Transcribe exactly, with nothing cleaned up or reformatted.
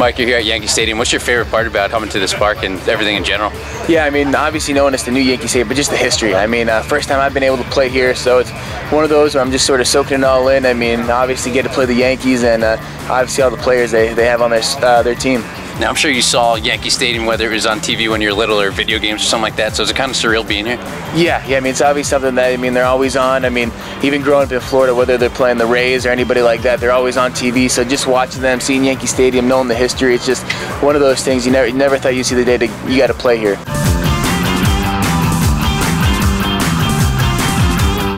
Mike, you're here at Yankee Stadium. What's your favorite part about coming to this park and everything in general? Yeah, I mean, obviously knowing it's the new Yankee Stadium, but just the history. I mean, uh, first time I've been able to play here, so it's one of those where I'm just sort of soaking it all in. I mean, obviously get to play the Yankees and uh, obviously all the players they, they have on their, uh, their team. Now, I'm sure you saw Yankee Stadium, whether it was on T V when you were little or video games or something like that, so is it kind of surreal being here? Yeah, yeah, I mean, it's obviously something that, I mean, they're always on. I mean, even growing up in Florida, whether they're playing the Rays or anybody like that, they're always on T V, so just watching them, seeing Yankee Stadium, knowing the history, it's just one of those things you never, you never thought you'd see the day that you got to play here.